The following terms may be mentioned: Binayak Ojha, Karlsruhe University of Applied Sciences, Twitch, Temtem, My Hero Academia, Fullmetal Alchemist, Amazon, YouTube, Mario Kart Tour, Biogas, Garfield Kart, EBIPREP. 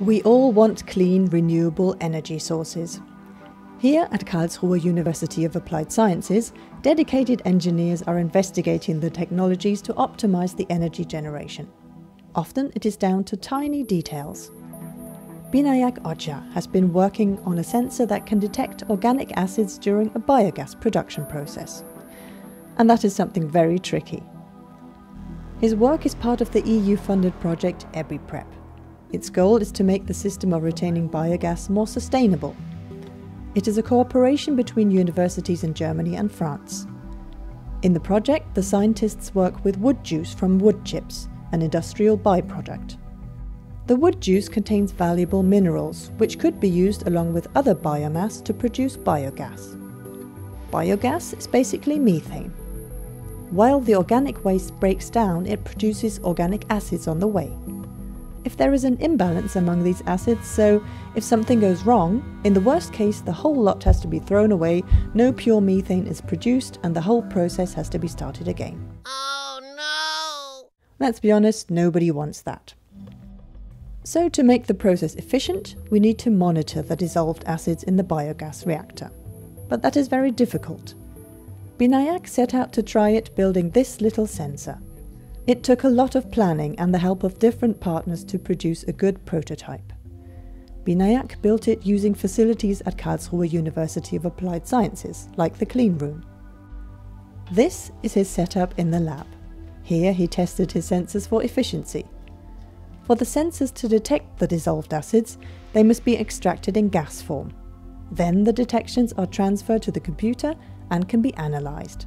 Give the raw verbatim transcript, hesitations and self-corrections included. We all want clean, renewable energy sources. Here at Karlsruhe University of Applied Sciences, dedicated engineers are investigating the technologies to optimize the energy generation. Often it is down to tiny details. Binayak Ojha has been working on a sensor that can detect organic acids during a biogas production process. And that is something very tricky. His work is part of the E U-funded project EBIPREP. Its goal is to make the system of retaining biogas more sustainable. It is a cooperation between universities in Germany and France. In the project, the scientists work with wood juice from wood chips, an industrial byproduct. The wood juice contains valuable minerals, which could be used along with other biomass to produce biogas. Biogas is basically methane. While the organic waste breaks down, it produces organic acids on the way. If there is an imbalance among these acids, so if something goes wrong, in the worst case the whole lot has to be thrown away, no pure methane is produced and the whole process has to be started again. Oh no! Let's be honest, nobody wants that. So to make the process efficient, we need to monitor the dissolved acids in the biogas reactor. But that is very difficult. Binayak set out to try it building this little sensor. It took a lot of planning and the help of different partners to produce a good prototype. Binayak built it using facilities at Karlsruhe University of Applied Sciences, like the clean room. This is his setup in the lab. Here he tested his sensors for efficiency. For the sensors to detect the dissolved acids, they must be extracted in gas form. Then the detections are transferred to the computer and can be analysed.